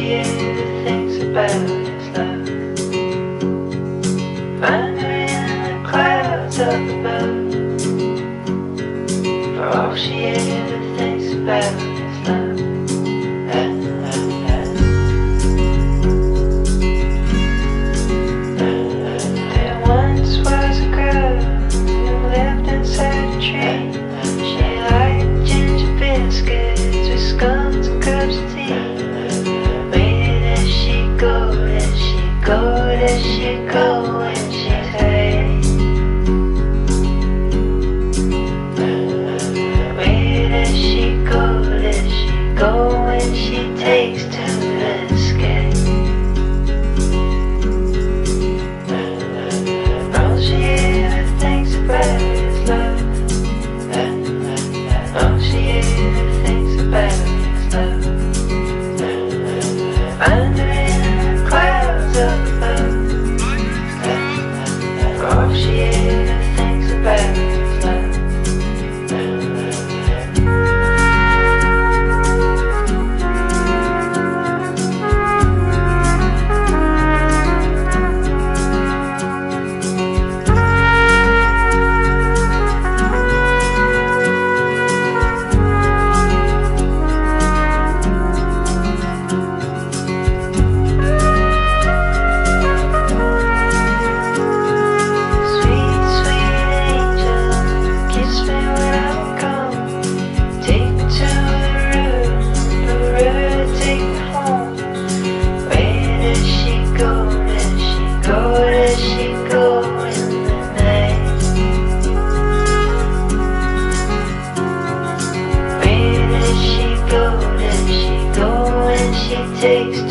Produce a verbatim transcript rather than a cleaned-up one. see it, it thinks about its love. Wandering in the clouds up above. For all she ever thinks about its love. Takes